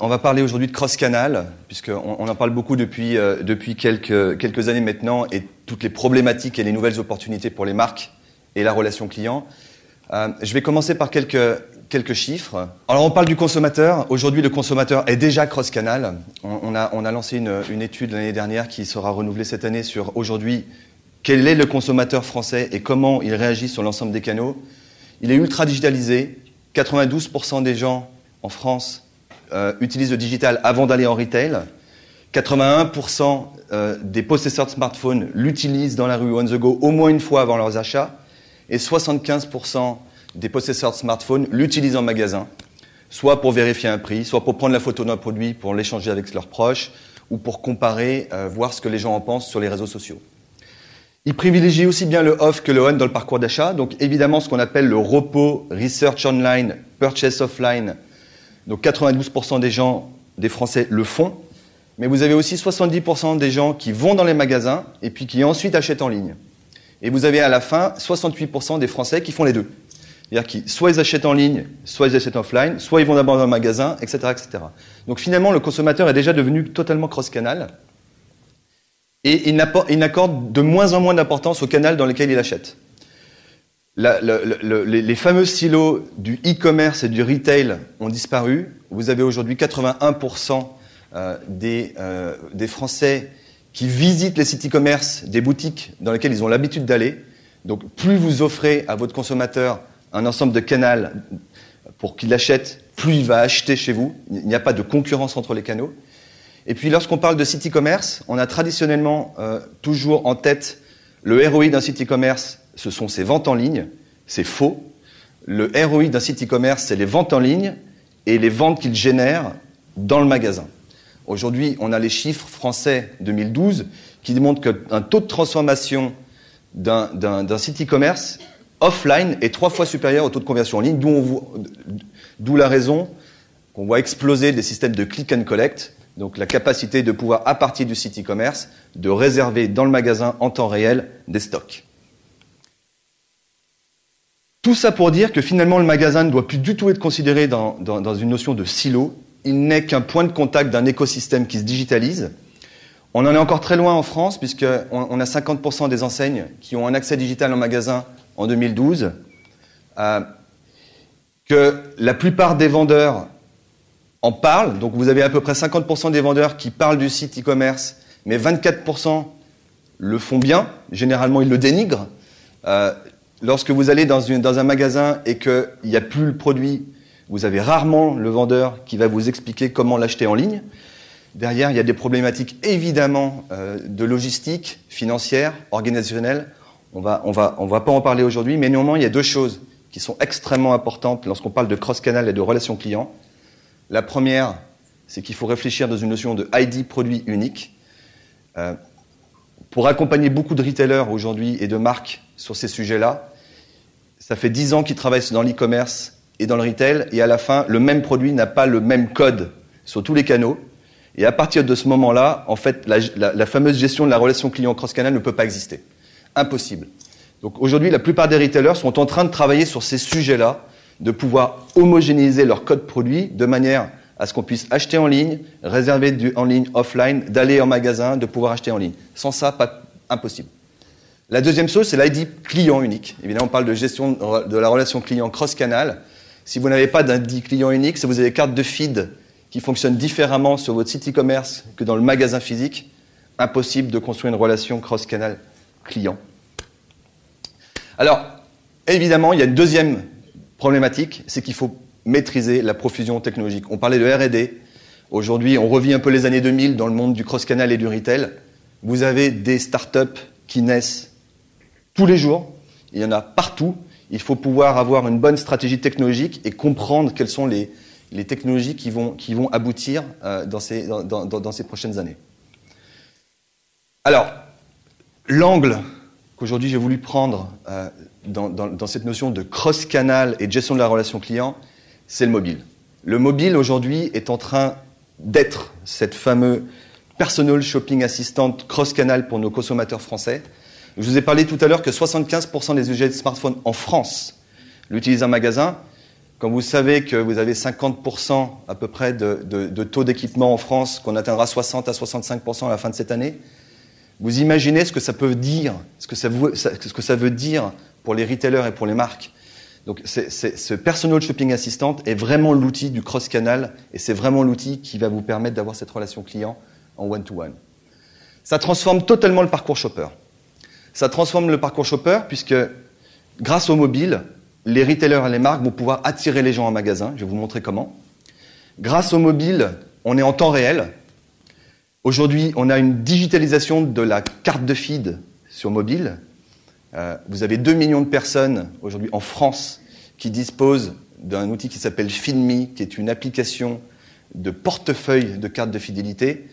On va parler aujourd'hui de cross-canal, puisqu'on en parle beaucoup depuis quelques années maintenant, et toutes les problématiques et les nouvelles opportunités pour les marques et la relation client. Je vais commencer par quelques chiffres. Alors, on parle du consommateur. Aujourd'hui, le consommateur est déjà cross-canal. On a lancé une étude l'année dernière qui sera renouvelée cette année sur aujourd'hui quel est le consommateur français et comment il réagit sur l'ensemble des canaux. Il est ultra digitalisé. 92% des gens en France utilisent le digital avant d'aller en retail. 81% des possesseurs de smartphones l'utilisent dans la rue on the go au moins une fois avant leurs achats. Et 75% des possesseurs de smartphones l'utilisent en magasin, soit pour vérifier un prix, soit pour prendre la photo d'un produit, pour l'échanger avec leurs proches, ou pour comparer, voir ce que les gens en pensent sur les réseaux sociaux. Ils privilégient aussi bien le off que le on dans le parcours d'achat. Donc évidemment, ce qu'on appelle le repos, research online, purchase offline. Donc 92% des Français le font. Mais vous avez aussi 70% des gens qui vont dans les magasins et puis qui ensuite achètent en ligne. Et vous avez à la fin 68% des Français qui font les deux. C'est-à-dire qu'ils soit ils achètent en ligne, soit ils achètent offline, soit ils vont d'abord dans un magasin, etc., etc. Donc finalement, le consommateur est déjà devenu totalement cross-canal. Et il n'accorde de moins en moins d'importance au canal dans lequel il achète. Les fameux silos du e-commerce et du retail ont disparu. Vous avez aujourd'hui 81% des Français qui visitent les sites e-commerce, des boutiques dans lesquelles ils ont l'habitude d'aller. Donc plus vous offrez à votre consommateur un ensemble de canaux pour qu'il achète, plus il va acheter chez vous. Il n'y a pas de concurrence entre les canaux. Et puis lorsqu'on parle de site e-commerce, on a traditionnellement toujours en tête le ROI d'un site e-commerce, ce sont ses ventes en ligne. C'est faux. Le ROI d'un site e-commerce, c'est les ventes en ligne et les ventes qu'il génère dans le magasin. Aujourd'hui, on a les chiffres français 2012 qui démontrent qu'un taux de transformation d'un site e-commerce offline est 3 fois supérieur au taux de conversion en ligne, d'où la raison qu'on voit exploser des systèmes de click and collect, donc la capacité de pouvoir, à partir du site e-commerce, de réserver dans le magasin en temps réel des stocks. Tout ça pour dire que finalement le magasin ne doit plus du tout être considéré dans une notion de silo. Il n'est qu'un point de contact d'un écosystème qui se digitalise. On en est encore très loin en France, puisqu'on a 50% des enseignes qui ont un accès digital en magasin en 2012, que la plupart des vendeurs en parlent. Donc vous avez à peu près 50% des vendeurs qui parlent du site e-commerce, mais 24% le font bien. Généralement, ils le dénigrent. Lorsque vous allez dans un magasin et qu'il n'y a plus le produit, vous avez rarement le vendeur qui va vous expliquer comment l'acheter en ligne. Derrière, il y a des problématiques évidemment de logistique, financière, organisationnelle. On va pas en parler aujourd'hui, mais néanmoins, il y a 2 choses qui sont extrêmement importantes lorsqu'on parle de cross-canal et de relations clients. La première, c'est qu'il faut réfléchir dans une notion de ID produit unique. Pour accompagner beaucoup de retailers aujourd'hui et de marques sur ces sujets-là, ça fait 10 ans qu'ils travaillent dans l'e-commerce et dans le retail, et à la fin, le même produit n'a pas le même code sur tous les canaux. Et à partir de ce moment-là, en fait, la fameuse gestion de la relation client cross-canal ne peut pas exister. Impossible. Donc aujourd'hui, la plupart des retailers sont en train de travailler sur ces sujets-là, de pouvoir homogénéiser leur code produit de manière à ce qu'on puisse acheter en ligne, réserver en ligne, offline, d'aller en magasin, de pouvoir acheter en ligne. Sans ça, impossible. La deuxième chose, c'est l'ID client unique. Évidemment, on parle de gestion de la relation client cross-canal. Si vous n'avez pas d'ID client unique, si vous avez des cartes de feed qui fonctionnent différemment sur votre site e-commerce que dans le magasin physique, impossible de construire une relation cross-canal client. Alors, évidemment, il y a une deuxième problématique, c'est qu'il faut maîtriser la profusion technologique. On parlait de R&D. Aujourd'hui, on revit un peu les années 2000 dans le monde du cross-canal et du retail. Vous avez des startups qui naissent tous les jours. Il y en a partout. Il faut pouvoir avoir une bonne stratégie technologique et comprendre quelles sont les technologies qui vont aboutir dans ces prochaines années. Alors, l'angle qu'aujourd'hui j'ai voulu prendre dans cette notion de cross-canal et de gestion de la relation client, c'est le mobile. Le mobile, aujourd'hui, est en train d'être cette fameuse personal shopping assistant cross-canal pour nos consommateurs français. Je vous ai parlé tout à l'heure que 75% des usagers de smartphones en France l'utilisent en magasin. Quand vous savez que vous avez 50% à peu près de taux d'équipement en France, qu'on atteindra 60 à 65% à la fin de cette année, vous imaginez ce que ça peut dire, ce que ça veut dire pour les retailers et pour les marques. Donc ce Personal Shopping Assistant est vraiment l'outil du cross-canal et c'est vraiment l'outil qui va vous permettre d'avoir cette relation client en one-to-one. Ça transforme totalement le parcours shopper. Ça transforme le parcours shopper puisque grâce au mobile, les retailers et les marques vont pouvoir attirer les gens en magasin. Je vais vous montrer comment. Grâce au mobile, on est en temps réel. Aujourd'hui, on a une digitalisation de la carte de feed sur mobile. Vous avez 2 millions de personnes aujourd'hui en France qui disposent d'un outil qui s'appelle FeedMe, qui est une application de portefeuille de cartes de fidélité.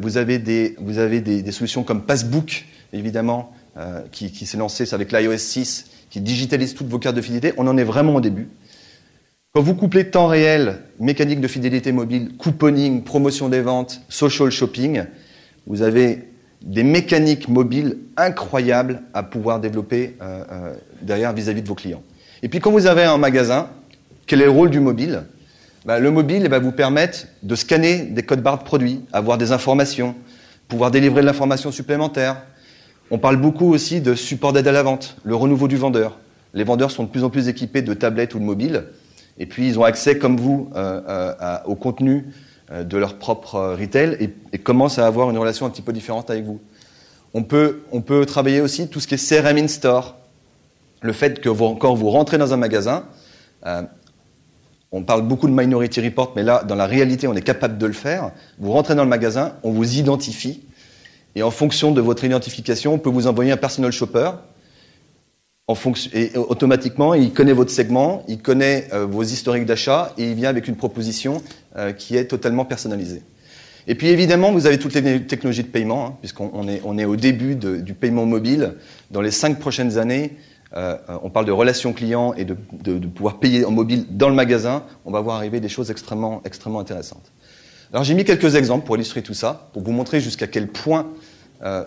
Vous avez des solutions comme Passbook, évidemment, qui s'est lancée avec l'iOS 6, qui digitalise toutes vos cartes de fidélité. On en est vraiment au début. Quand vous couplez temps réel, mécanique de fidélité mobile, couponing, promotion des ventes, social shopping, vous avez des mécaniques mobiles incroyables à pouvoir développer derrière vis-à-vis de vos clients. Et puis quand vous avez un magasin, quel est le rôle du mobile ? Le mobile va vous permettre de scanner des codes barres de produits, avoir des informations, pouvoir délivrer de l'information supplémentaire. On parle beaucoup aussi de support d'aide à la vente, le renouveau du vendeur. Les vendeurs sont de plus en plus équipés de tablettes ou de mobiles, et puis ils ont accès, comme vous, au contenu de leur propre retail et commencent à avoir une relation un petit peu différente avec vous. On peut travailler aussi tout ce qui est CRM in-store. Le fait que quand vous rentrez dans un magasin, on parle beaucoup de Minority Report, mais là, dans la réalité, on est capable de le faire. Vous rentrez dans le magasin, on vous identifie et en fonction de votre identification, on peut vous envoyer un personal shopper et automatiquement, il connaît votre segment, il connaît vos historiques d'achat et il vient avec une proposition qui est totalement personnalisée. Et puis évidemment, vous avez toutes les technologies de paiement, hein, puisqu'on est au début du paiement mobile. Dans les 5 prochaines années, on parle de relations clients et de pouvoir payer en mobile dans le magasin. On va voir arriver des choses extrêmement, extrêmement intéressantes. Alors j'ai mis quelques exemples pour illustrer tout ça, pour vous montrer jusqu'à quel point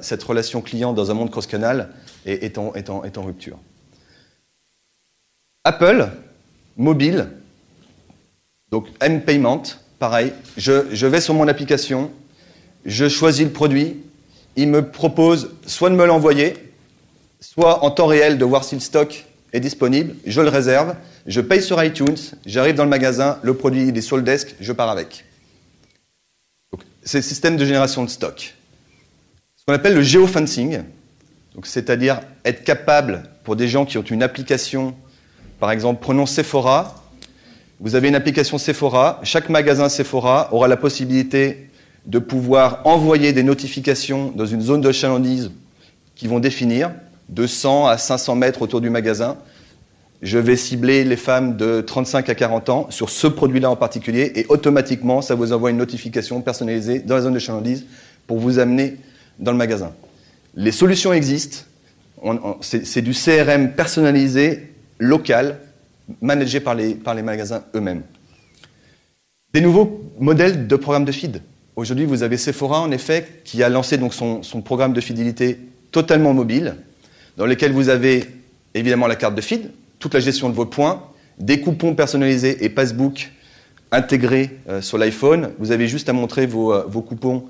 cette relation client dans un monde cross-canal est en rupture. Apple, mobile, donc M-Payment, pareil, je vais sur mon application, je choisis le produit, il me propose soit de me l'envoyer, soit en temps réel de voir si le stock est disponible, je le réserve, je paye sur iTunes, j'arrive dans le magasin, le produit il est sur le desk, je pars avec. Donc, c'est le système de génération de stock. Ce qu'on appelle le géofencing, donc, c'est-à-dire être capable pour des gens qui ont une application. Par exemple, prenons Sephora. Vous avez une application Sephora. Chaque magasin Sephora aura la possibilité de pouvoir envoyer des notifications dans une zone de chalandise qui vont définir 200 à 500 mètres autour du magasin. Je vais cibler les femmes de 35 à 40 ans sur ce produit-là en particulier et automatiquement, ça vous envoie une notification personnalisée dans la zone de chalandise pour vous amener dans le magasin. Les solutions existent. C'est du CRM personnalisé local, managé par les magasins eux-mêmes. Des nouveaux modèles de programmes de feed. Aujourd'hui, vous avez Sephora, en effet, qui a lancé donc son programme de fidélité totalement mobile, dans lequel vous avez évidemment la carte de feed, toute la gestion de vos points, des coupons personnalisés et Passbook intégrés sur l'iPhone. Vous avez juste à montrer vos coupons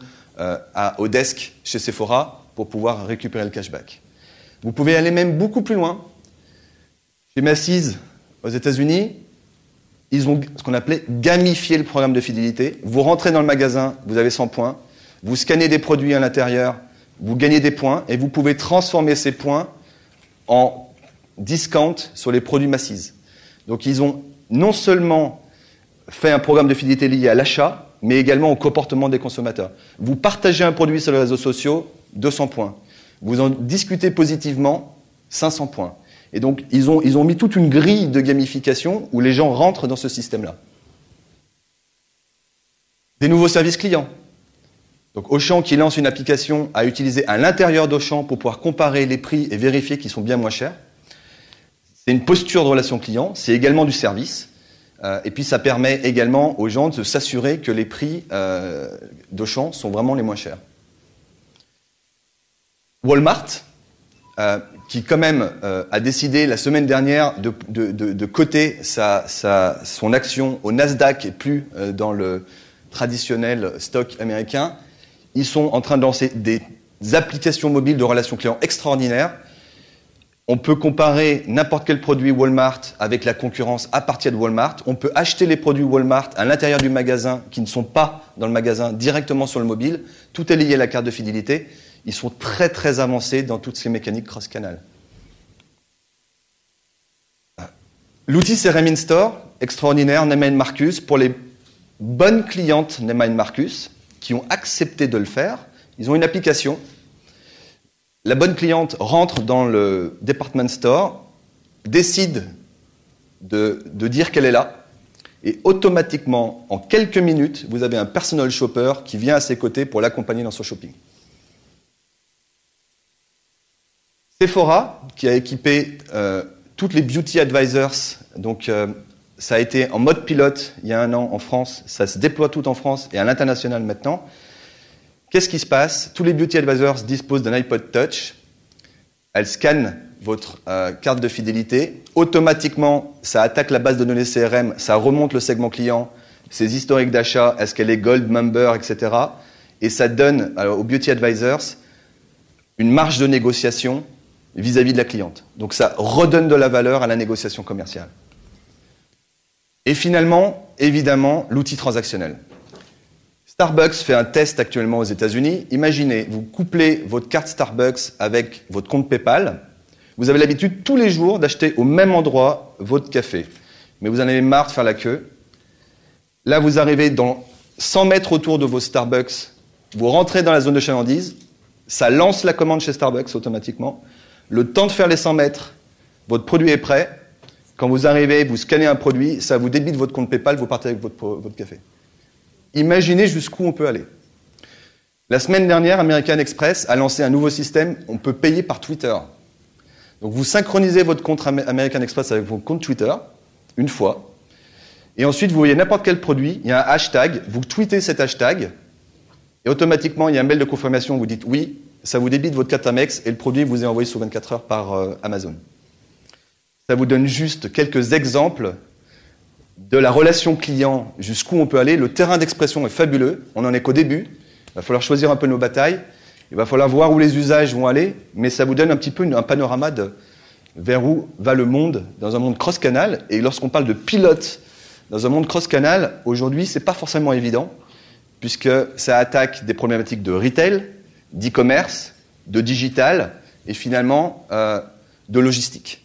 au desk chez Sephora pour pouvoir récupérer le cashback. Vous pouvez aller même beaucoup plus loin. Chez Macy's, aux États-Unis, ils ont ce qu'on appelait gamifier le programme de fidélité. Vous rentrez dans le magasin, vous avez 100 points, vous scannez des produits à l'intérieur, vous gagnez des points et vous pouvez transformer ces points en discount sur les produits Macy's. Donc ils ont non seulement fait un programme de fidélité lié à l'achat, mais également au comportement des consommateurs. Vous partagez un produit sur les réseaux sociaux, 200 points. Vous en discutez positivement, 500 points. Et donc, ils ont mis toute une grille de gamification où les gens rentrent dans ce système-là. Des nouveaux services clients. Donc, Auchan qui lance une application à utiliser à l'intérieur d'Auchan pour pouvoir comparer les prix et vérifier qu'ils sont bien moins chers. C'est une posture de relation client, c'est également du service. Et puis, ça permet également aux gens de s'assurer que les prix d'Auchan sont vraiment les moins chers. Walmart qui quand même a décidé la semaine dernière de coter son action au Nasdaq et plus dans le traditionnel stock américain. Ils sont en train de lancer des applications mobiles de relations clients extraordinaires. On peut comparer n'importe quel produit Walmart avec la concurrence à partir de Walmart. On peut acheter les produits Walmart à l'intérieur du magasin qui ne sont pas dans le magasin directement sur le mobile. Tout est lié à la carte de fidélité. Ils sont très très avancés dans toutes ces mécaniques cross-canal. L'outil c'est Remind Store, extraordinaire, Neiman Marcus. Pour les bonnes clientes Neiman Marcus qui ont accepté de le faire, ils ont une application. La bonne cliente rentre dans le department store, décide de dire qu'elle est là, et automatiquement, en quelques minutes, vous avez un personal shopper qui vient à ses côtés pour l'accompagner dans son shopping. Sephora, qui a équipé toutes les beauty advisors, donc ça a été en mode pilote il y a 1 an en France, ça se déploie tout en France et à l'international maintenant. Qu'est-ce qui se passe? Tous les beauty advisors disposent d'un iPod Touch, elles scannent votre carte de fidélité, automatiquement ça attaque la base de données CRM, ça remonte le segment client, ses historiques d'achat, est-ce qu'elle est gold member, etc. Et ça donne aux beauty advisors une marge de négociation vis-à-vis de la cliente. Donc ça redonne de la valeur à la négociation commerciale. Et finalement, évidemment, l'outil transactionnel. Starbucks fait un test actuellement aux États-Unis. Imaginez, vous couplez votre carte Starbucks avec votre compte PayPal. Vous avez l'habitude tous les jours d'acheter au même endroit votre café. Mais vous en avez marre de faire la queue. Là, vous arrivez dans 100 mètres autour de vos Starbucks. Vous rentrez dans la zone de chalandise. Ça lance la commande chez Starbucks automatiquement. Le temps de faire les 100 mètres, votre produit est prêt. Quand vous arrivez, vous scannez un produit, ça vous débite votre compte PayPal, vous partez avec votre café. Imaginez jusqu'où on peut aller. La semaine dernière, American Express a lancé un nouveau système, on peut payer par Twitter. Donc vous synchronisez votre compte American Express avec votre compte Twitter, une fois, et ensuite vous voyez n'importe quel produit, il y a un hashtag, vous tweetez cet hashtag, et automatiquement il y a un mail de confirmation, vous dites oui, ça vous débite votre carte Amex, et le produit vous est envoyé sous 24 heures par Amazon. Ça vous donne juste quelques exemples de la relation client, jusqu'où on peut aller. Le terrain d'expression est fabuleux, on n'en est qu'au début. Il va falloir choisir un peu nos batailles, il va falloir voir où les usages vont aller, mais ça vous donne un petit peu un panorama de vers où va le monde dans un monde cross-canal. Et lorsqu'on parle de pilote dans un monde cross-canal, aujourd'hui, ce n'est pas forcément évident, puisque ça attaque des problématiques de retail, d'e-commerce, de digital et finalement de logistique.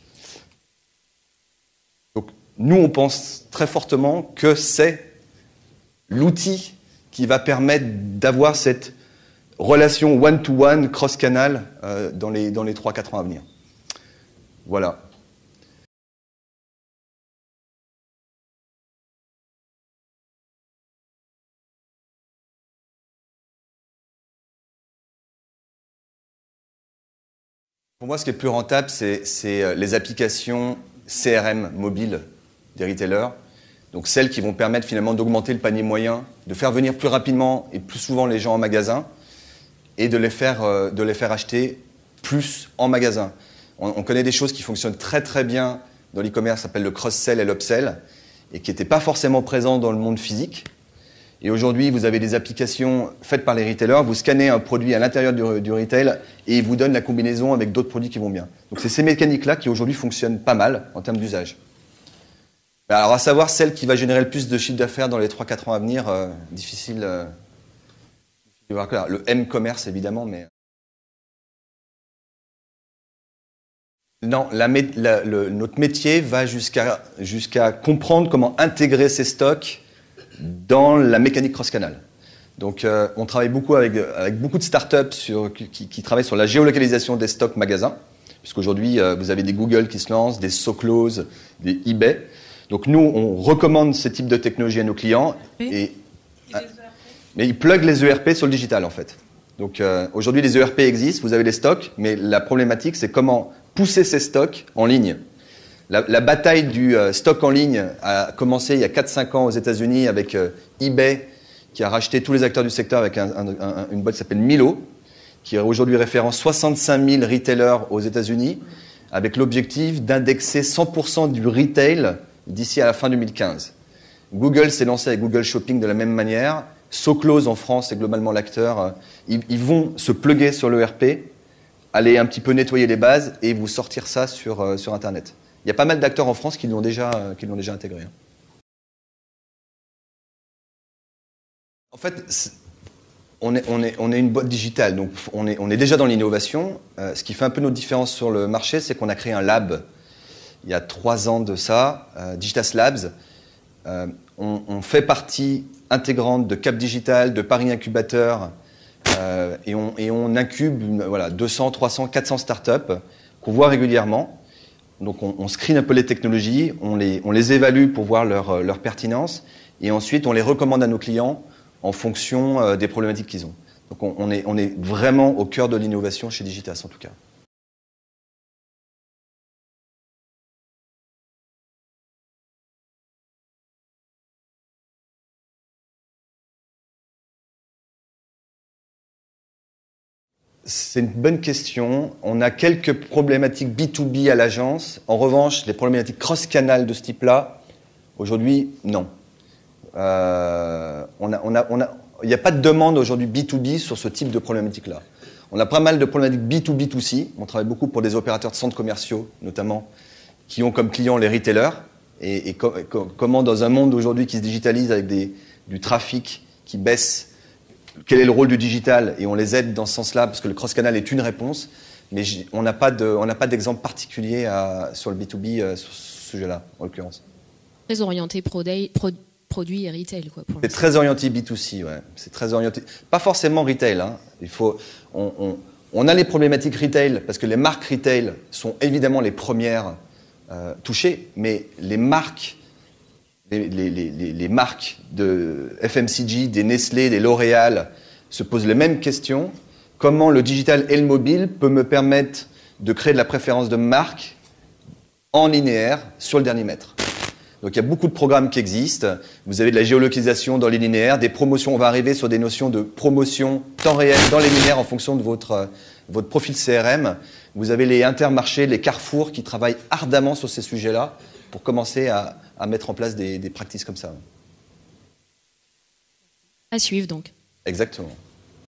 Nous, on pense très fortement que c'est l'outil qui va permettre d'avoir cette relation one-to-one, cross-canal, dans les 3-4 ans à venir. Voilà. Pour moi, ce qui est plus rentable, c'est les applications CRM mobiles des retailers, donc celles qui vont permettre finalement d'augmenter le panier moyen, de faire venir plus rapidement et plus souvent les gens en magasin et de les faire acheter plus en magasin. On connaît des choses qui fonctionnent très très bien dans l'e-commerce, ça s'appelle le cross-sell et l'upsell, et qui n'étaient pas forcément présents dans le monde physique. Et aujourd'hui, vous avez des applications faites par les retailers, vous scannez un produit à l'intérieur du retail et ils vous donnent la combinaison avec d'autres produits qui vont bien. Donc c'est ces mécaniques-là qui aujourd'hui fonctionnent pas mal en termes d'usage. Alors à savoir celle qui va générer le plus de chiffre d'affaires dans les 3-4 ans à venir, difficile de voir clair. Le M-commerce évidemment, mais... Non, notre métier va jusqu'à comprendre comment intégrer ces stocks dans la mécanique cross-canal. Donc on travaille beaucoup avec beaucoup de startups qui travaillent sur la géolocalisation des stocks magasins, puisqu'aujourd'hui vous avez des Google qui se lancent, des SoClose, des eBay. Donc nous, on recommande ce type de technologie à nos clients, mais ils pluguent les ERP sur le digital en fait. Donc aujourd'hui, les ERP existent, vous avez les stocks, mais la problématique, c'est comment pousser ces stocks en ligne. La bataille du stock en ligne a commencé il y a 4-5 ans aux États-Unis avec eBay, qui a racheté tous les acteurs du secteur avec une boîte qui s'appelle Milo, qui aujourd'hui référence 65 000 retailers aux États-Unis, avec l'objectif d'indexer 100% du retail d'ici à la fin 2015. Google s'est lancé avec Google Shopping de la même manière. SoClose en France est globalement l'acteur. Ils vont se pluguer sur l'ERP, aller un petit peu nettoyer les bases et vous sortir ça sur Internet. Il y a pas mal d'acteurs en France qui l'ont déjà intégré. En fait, on est une boîte digitale, donc on est déjà dans l'innovation. Ce qui fait un peu notre différence sur le marché, c'est qu'on a créé un lab il y a 3 ans de ça, Digitas Labs. On fait partie intégrante de Cap Digital, de Paris Incubateur, et on incube 200, 300, 400 startups qu'on voit régulièrement. Donc on screen un peu les technologies, on les évalue pour voir leur pertinence, et ensuite on les recommande à nos clients en fonction des problématiques qu'ils ont. Donc on est vraiment au cœur de l'innovation chez Digitas, en tout cas. C'est une bonne question. On a quelques problématiques B2B à l'agence. En revanche, les problématiques cross-canal de ce type-là, aujourd'hui, non. Il n'y a pas de demande aujourd'hui B2B sur ce type de problématique-là. On a pas mal de problématiques B2B2C. On travaille beaucoup pour des opérateurs de centres commerciaux, notamment, qui ont comme clients les retailers. Et comment, dans un monde aujourd'hui qui se digitalise avec du trafic qui baisse, quel est le rôle du digital, et on les aide dans ce sens-là parce que le cross-canal est une réponse, mais on n'a pas d'exemple particulier sur le B2B sur ce sujet-là, en l'occurrence. Très orienté produits et retail, quoi. C'est très orienté B2C, ouais. C'est très orienté. Pas forcément retail, hein. On a les problématiques retail parce que les marques retail sont évidemment les premières touchées, mais les marques. Les marques de FMCG, des Nestlé, des L'Oréal se posent les mêmes questions. Comment le digital et le mobile peut me permettre de créer de la préférence de marque en linéaire sur le dernier mètre? Donc il y a beaucoup de programmes qui existent. Vous avez de la géolocalisation dans les linéaires, des promotions. On va arriver sur des notions de promotion temps réel dans les linéaires en fonction de votre profil CRM. Vous avez les Intermarchés, les Carrefour qui travaillent ardemment sur ces sujets-là pour commencer à mettre en place des pratiques comme ça. À suivre donc. Exactement.